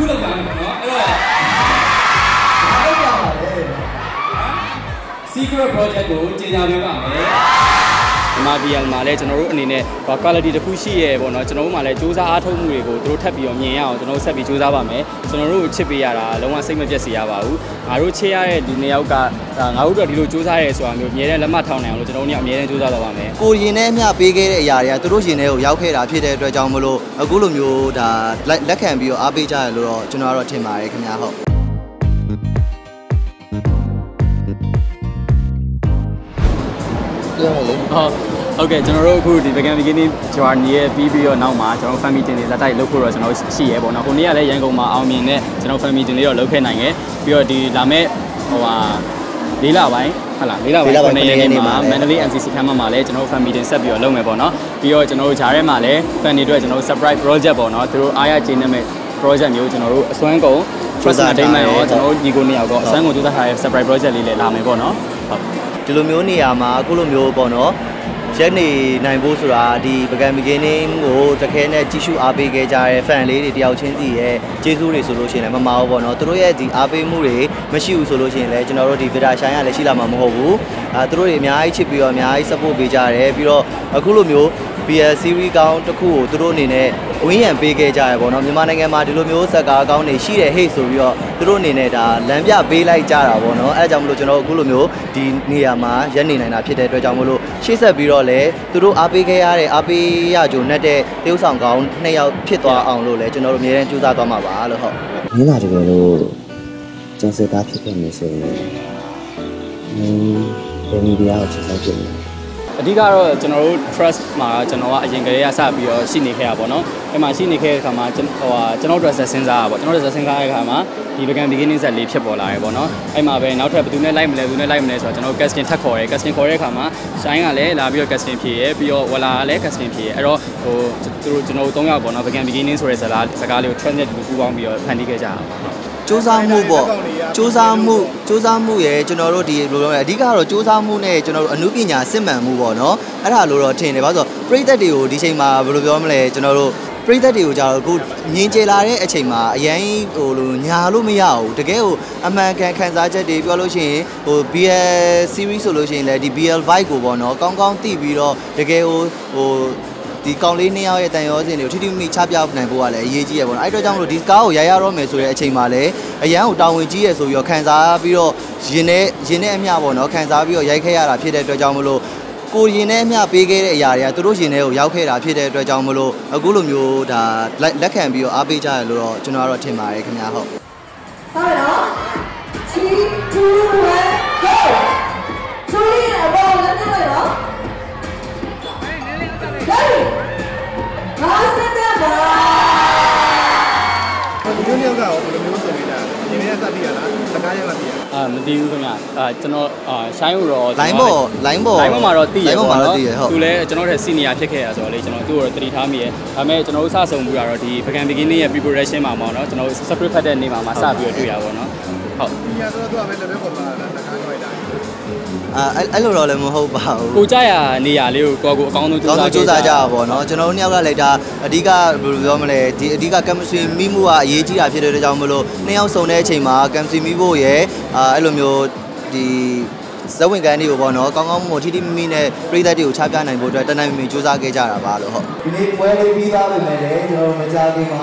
그런 거 아니구나. 예. 아, Secret Project của chia nhau với bạn ấy. Mà vì mà đây cho nó rút này nè, và quality được pushy ấy, bọn nó cho nó mà lại chú ra thông người của tôi thép bị ông nhẹ nhau, cho nó sẽ bị chú ra bà mẹ, cho nó rút chip bị là lông anh sinh mà chia sẻ bảo, à rút chia ấy thì nếu cả ngấu rồi thì rút chú ra ấy, xóa người nhẹ lên lắm mặt thằng nào rồi cho nó nhẹ nhẹ lên chú ra bảo mẹ. Cô gì nè, nhà bì cái nhà này tôi rút gì nếu giáo khi đã phi để rồi trong một lô, ở cuối lùng dù đã lấy kèm biểu áp bị trái rồi cho nó rồi thêm mãi cái nhà hậu. OK, chúng nó rồi cứ thì bây giờ mình cái cho anh ấy video nào mà cho nó family trên này ra tay lúc rồi cho nó xì ấy bọn nó cũng nhớ đấy, những cái mà ao miền này cho nó family trên này rồi lúc này này, bây giờ thì làm ấy và đi là vậy, hả là đi là vậy. Còn này mà mentally NCC tham mà đấy cho nó family trên sắp rồi lúc này bọn nó, bây giờ cho nó trả lại mà đấy, family rồi cho nó surprise project bọn nó từ ai trên này project nhiều cho nó xoắn cổ, first time này cho nó đi cùng nhau có xoắn cổ chúng ta hay surprise project này làm ấy bọn nó. Chỉ lúc miếu này mà cũng lúc miếu bọn nó. Chắc này này bố sửa ra đi, bây giờ mình cái này ngồi chắc cái này chỉ số AP cái trái phản lý để điều chỉnh gì ấy, chỉ số để solution này mà mau vào nó, tôi nói gì AP mua đấy, mà chỉ số solution này cho nó đi về ra sáng nay chỉ làm mà mua hộp, à tôi nói nhà ai chế biến nhà ai sắp mua về trái này, ví dụ ở khu lô miếu, bây giờ series cao chắc khu tôi nói này, uy em về cái trái vào nó, nhưng mà này cái mà tôi nói miếu sao cao này chỉ để hết số rồi, tôi nói này là làm gì về lại trái vào nó, ở trong lô cho nó khu lô miếu thì nhà mà dân này là phải để cho trong lô, chỉ số ví dụ để tụi nó AP cái này AP nhà chủ này để tiêu sản gạo này ở phía tòa ông rồi đấy cho nó miền chúng ta toàn mà bá rồi họ. Nên là cái đồ trang sức đắt thì mình sẽ đem đi ăn cho sang tiền. Đi ra rồi cho nó trust mà cho nó anh cái là sao bây giờ xin đi khe bọn nó cái mà xin đi khe cả mà cho nó trust là sinh ra bọn nó trust sinh ra cái mà thì bây giờ beginning sẽ liệp xếp bỏ lại bọn nó cái mà về nấu thay tụi nó lại mình rồi cho nó casting khỏe cả mà sáng ngày lễ là bây giờ casting phi bây giờ là lễ casting phi rồi tụi nó tông nhau bọn nó bây giờ beginning rồi là cái liệu trend này cũng quan bây giờ thành đi cái gì chú ra mu vậy cho nó đi rồi này đi cả rồi chú ra mu này cho nó ở nước kia nhà xem mà mu bỏ nó ở đó rồi trên này bao giờ bây giờ điều đi xem mà vừa rồi này cho nó rồi bây giờ điều giờ cô nhìn chơi lại đấy xem mà vậy nhà luôn mới hiểu được cái anh em khán giả chơi đi bao lâu chơi rồi bia series rồi chơi này đi bia vai của bọn nó con tivi rồi được cái thì con lấy neo cái tay nó thì nếu thích đi mình chắp vào này vừa lại dễ chơi bọn ấy đó trong rồi đi cao dài ra rồi mình rồi chơi mà lấy ấy nhau trong người chơi rồi giờ khán giả ví dụ gì nè em nhà bọn nó khán giả ví dụ giải khai là phía đây rồi trong một lô cô gì nè em nhà bê cái nhà này tôi đối gì nè giáo khai là phía đây rồi trong một lô ở cuối lùm dù đã lách hàng ví dụ AP chơi rồi cho nó rồi chơi mà cái nhà họ. Thôi đó. 3, 2, 1, go. Chú đi ở bờ lên đây rồi đó. Đi thôi nha, cho nó sáng rồi lái bộ mà rồi tì tôi lấy cho nó để xin nhà check hết rồi lấy cho nó tôi rồi tì tham gì, à mẹ cho nó xa sông bây giờ rồi thì phải làm cái này preparation mà nó cho nó sắp xếp phát triển đi mà xa bây giờ tôi vào nó, họ. Ấy lúc rồi là một hậu bảo cô trai à nì à liu qua cụ con chú già già bỏ nó cho nó neo ra lại ra đi cả rồi mà này đi cả cam suy mi mua à gì chỉ là phía đây cho mà luôn neo sâu này chỉ mà cam suy mi vô vậy ấy luôn nhiều thì giáo viên cái này của bọn nó con một chiếc đi mi này bây giờ điều tra ra này một rồi tên này mình chú ra cái trả là bà rồi họ đi quay đi vi ra bên này để rồi mình ra đi mà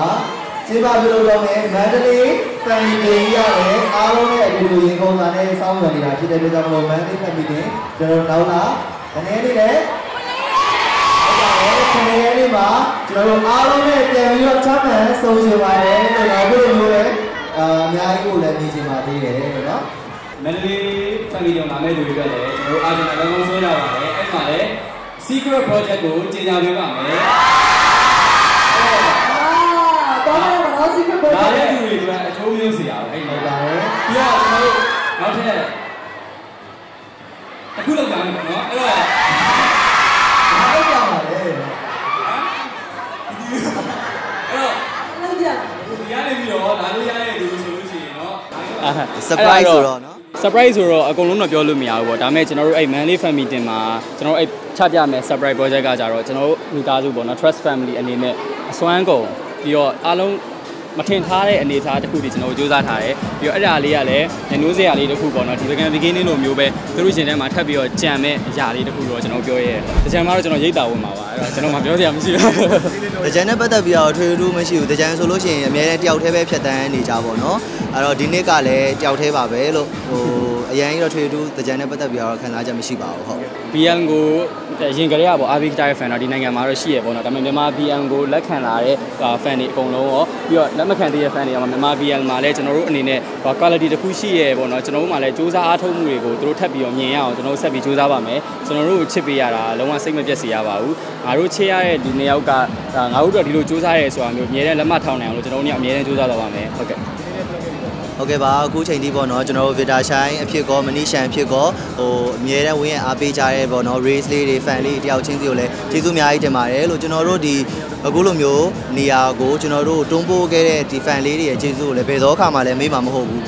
chỉ ba video rồi này mấy cái đi thành tiền ra để áo này đi đuổi những con này xong rồi thì lại chỉ để bây giờ rồi mấy cái thành tiền chờ lâu lắm thành cái đi đấy thành cái đi mà chờ áo này tiền nhiều chắc này sâu chiều bài đấy rồi lại biết luôn đấy nhà anh cũng là đi chiều bài đi đấy rồi đó mấy cái thành cái điều làm cái đuổi cái đấy rồi ai cũng là con số nào đấy em mà đấy Secret Project của chị nào đấy bạn đấy đó đấy người là chú yêu sỉa anh nói đấy, giờ nó thế, cứ làm gì của nó, đấy, nó làm gì, làm gì, cái này video đã đưa ra để được xử lý nó, surprise rồi nó. Surprise rồi, con luôn là biểu luôn miêu rồi, đam mê cho nó ấy mà đi family thì mà cho nó ấy chặt ra mà surprise project cả rồi, cho nó người ta du bộ nó trust family anh em, so anh cô, giờ along mà thiên tha đấy anh đi tha chắc khu thì nó chưa ra thái vì ở ra lì à lẽ nên núi dẻo lì chắc khu còn nó thì cái này nó nhiều bé tôi lúc này mà thay vì ở cha mẹ già lì chắc khu rồi cho nó kêu ấy thì cha má rồi cho nó giấy tờ mà cho nó mặc cái gì làm gì thì cha nó bắt đầu giờ thuê luôn mới chịu thì cha số lúc này mẹ treo thế bé phải tay đi chào bọn nó rồi đi nơi cả lẽ treo thế bà bé luôn yang ro thwe tu tajan ne patat pi ya khan sa cha ma shi ba ho ho pn ko yin kare ya bo abi guitar fan da di nai ngan ma ro shi ye bo na da ma myanmar pn ko lat khan la de fan ni akon long ho pi ya lat ma khan de ye fan ni ya ma myanmar pn ma le chano ro ani ne quality တစ်ခု shi ye bo na chano ma le chou sa a thou mu ni ko tu ro that pi yo myin ya chano set pi chou sa ba mae chano ro chit pi ya da lawang sai ma pet si ya ba bu nga ro chit ya ye di ne yauk ka nga ro di lo chou sa ye so a myo mye de lat ma thaung nai lo chano ni a mye de chou sa da ba mae hot ka OK ပါအခုချိန်ဒီပေါ့နော် ကျွန်တော်တို့ Vita Shine အဖြစ်ကော Manishan အဖြစ်ကော ဟိုအမြဲတမ်း win အားပေးကြရဲပေါ့နော် race လေးတွေ fan လေး တယောက်ချင်းစီကိုလည်း ကျေးဇူးအများကြီးတင်ပါတယ် လို့ ကျွန်တော်တို့ဒီ အခုလိုမျိုးနေရာကို ကျွန်တော်တို့ တွန်းပို့ခဲ့တဲ့ ဒီ fan လေးတွေရဲ့ ကျေးဇူးကိုလည်း ဘယ်တော့ခါမှလည်း မေ့မှာမဟုတ်ဘူး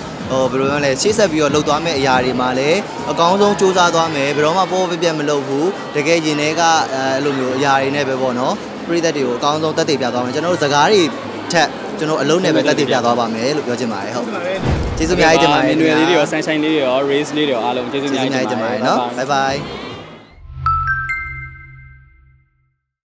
ဘယ်လိုလဲ ရှေ့ဆက်ပြီးတော့လှုပ်သွားမယ့်အရာတွေမှာလည်း အကောင်းဆုံးစူးစမ်းသွားမယ် ဘယ်တော့မှပိုးပြပြမလုပ်ဘူး တကယ်ရင်ထဲက အဲ့လိုမျိုးအရာတွေနဲ့ပဲပေါ့နော် ပရိသတ်တွေကိုအကောင်းဆုံးတက်တည်ပြသွားမယ် ကျွန်တော်တို့စကားတွေထက် ကျွန်တော်အလုံးနဲ့ပဲတက်တည်ပြသွားပါမယ်လို့ပြောချင်ပါတယ်ဟုတ်ကျေးဇူးများကြီးတင်ပါတယ်နွယ်လေးတွေရော sunshine လေးတွေရော race လေးတွေရောအားလုံးကျေးဇူးများကြီးတင်ပါတယ်နော် bye bye